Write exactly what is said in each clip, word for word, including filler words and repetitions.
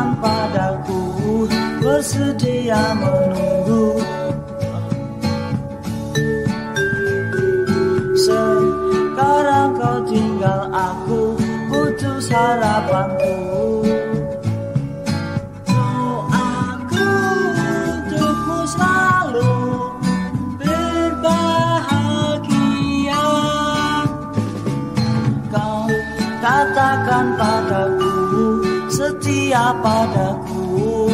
Tuhan padaku, bersedia menunggu. Sekarang kau tinggal aku, putus harapanku. Katakan padaku, setia padaku.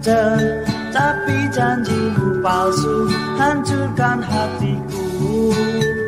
Tetapi janjimu palsu, hancurkan hatiku.